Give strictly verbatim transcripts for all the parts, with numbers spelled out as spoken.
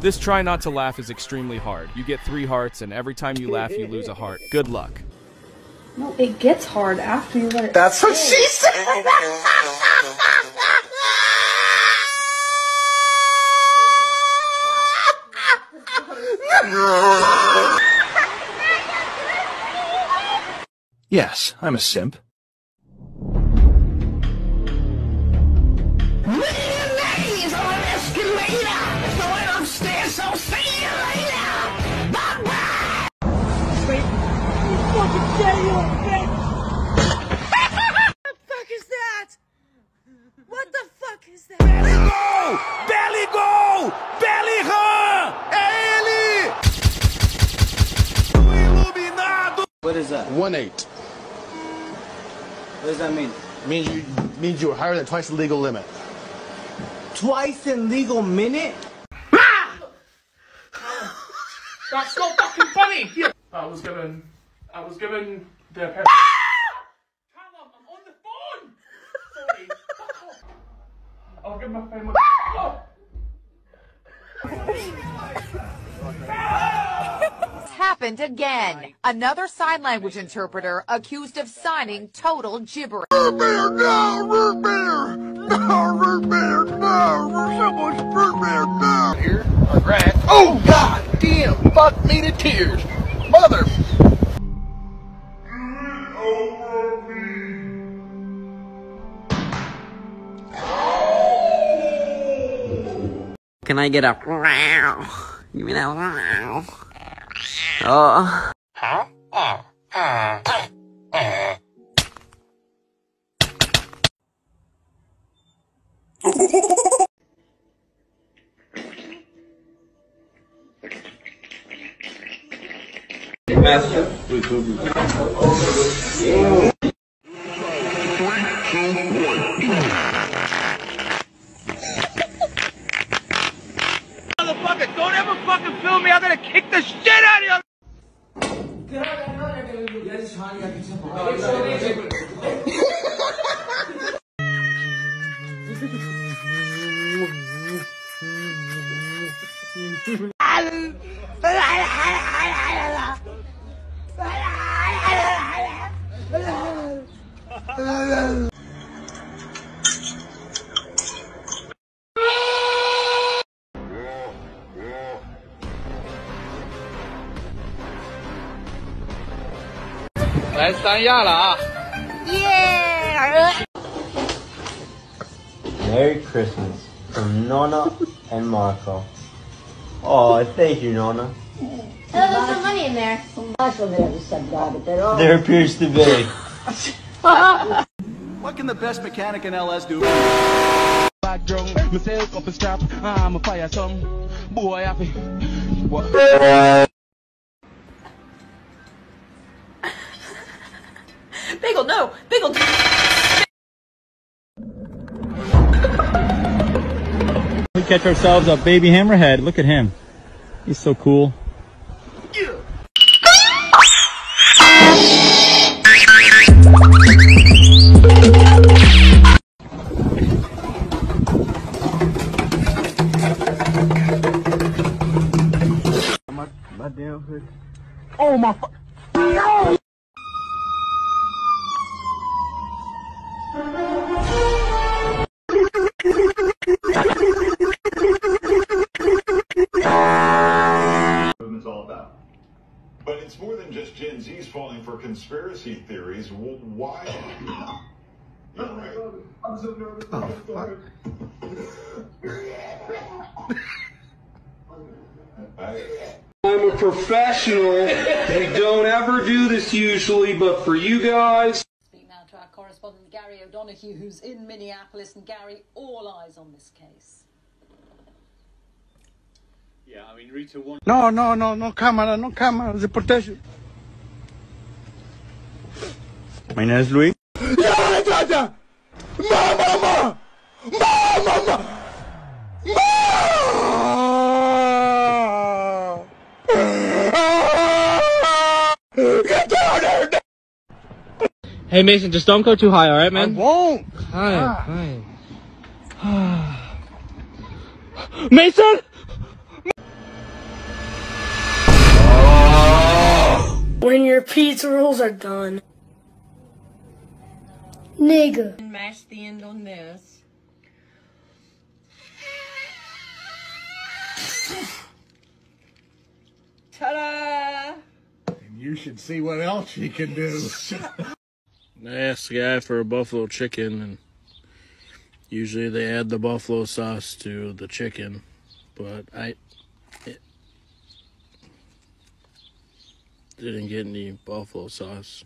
This try not to laugh is extremely hard. You get three hearts, and every time you laugh, you lose a heart. Good luck. No, it gets hard after you let it. That's what she said! Yes, I'm a simp. What is that? One eight. What does that mean? Means you means you were higher than twice the legal limit. Twice the legal minute? That's so fucking funny. Yeah. I was given. I was given the. Callum, I'm on the phone. Sorry. Fuck off. I'll give my phone. Happened again. Another sign language interpreter accused of signing total gibberish. Root beer, no, root beer, no, root beer, no, someone's root beer, no. Here, I ran. Oh, God damn, fuck me to tears. Mother. Can I get a wow? You mean that wow? Oh. Huh? Oh. Oh. Oh. Oh. Master. Wait, wait, wait. Oh. Motherfucker, don't ever fucking film me. I'm gonna kick the shit out of you.来三亚了啊！耶 ！Merry Christmas from Nona and Marco. Oh, thank you, Nona. Oh, there's some money in there. Some much over there, some garbage. There appears to be. What can the best mechanic in L S do? Bad drunk, myself up a strap. I'm a fire some boy happy. What? Bagel, no! Bagel! We catch ourselves a baby hammerhead. Look at him. He's so cool. Yeah. My, my damn hood. Oh my fu- no! But it's more than just Gen Z's falling for conspiracy theories. Why? You're right. I'm so nervous. Oh, fuck. I'm a professional. They don't ever do this usually, but for you guys. Speak now to our correspondent Gary O'Donohue, who's in Minneapolis, and Gary, all eyes on this case. Yeah, I mean, Rita won. No, no, no, no camera, no camera, deportation. My name is Luis. Mama, mama, mama, mama, mama. Get down there! Hey, Mason, just don't go too high, all right, man? I won't. Hi, ah. hi. Mason. Repeats rules are done. Nigga. Match the end on this. Ta-da! And you should see what else she can do. I asked the guy for a buffalo chicken, and usually they add the buffalo sauce to the chicken, but I it didn't get any buffalo sauce.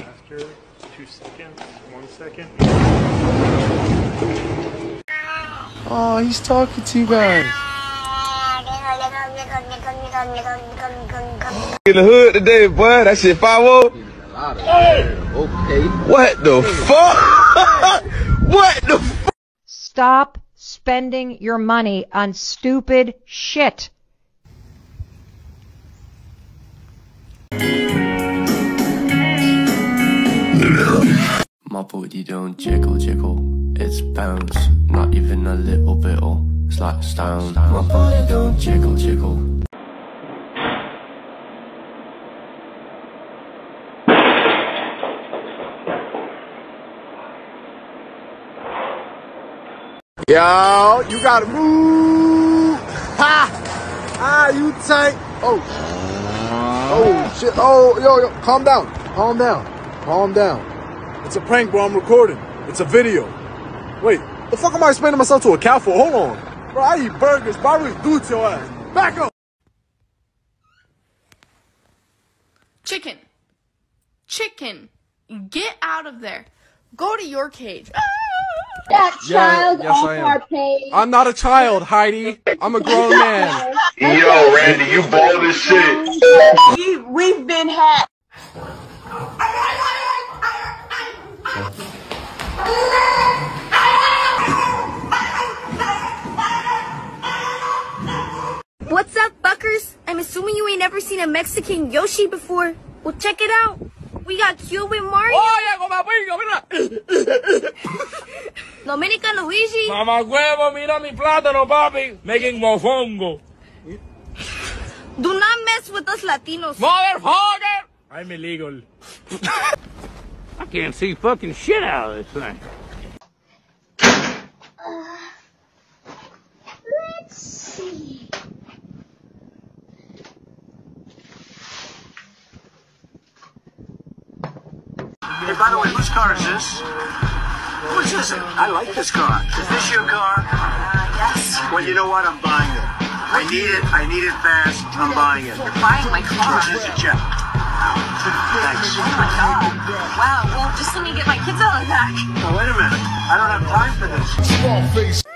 After two seconds, one second. Oh, he's talking to you guys. In the hood today, boy. That shit five oh. Okay. What the fuck? What the fuck? Stop spending your money on stupid shit. My body don't jiggle jiggle, it's bounce, not even a little bit, or it's like stone. My body don't jiggle jiggle. Yo, you gotta move. Ha! Ah, you tight. Oh, oh shit. Oh, yo, yo, calm down, calm down, calm down. It's a prank, bro. I'm recording. It's a video. Wait, the fuck am I explaining myself to a cow for? Hold on. Bro, I eat burgers. But I really do it to your ass. Back up. Chicken. Chicken. Get out of there. Go to your cage. That child yeah, yes, off our page. I'm not a child, Heidi. I'm a grown man. Yo, Randy, you bald as shit. We, we've been hacked. What's up, Buckers? I'm assuming you ain't never seen a Mexican Yoshi before. Well, check it out. We got Cuban Mario. Oh, yeah, mira. Dominican Luigi. Mama huevo, mira mi plátano, papi. Making mofongo. Do not mess with us Latinos. Motherfucker! I'm illegal. I can't see fucking shit out of this thing. Uh, let's see. Hey, by the way, whose car is this? Which is it? I like this car. Is this your car? Uh, yes. Well, you know what? I'm buying it. I need it. I need it fast. I'm buying it. You're buying my car. Which is it, Jeff? Thanks. Oh my god. Wow, well, just let me get my kids out of the back. Oh, wait a minute. I don't have time for this. Small face.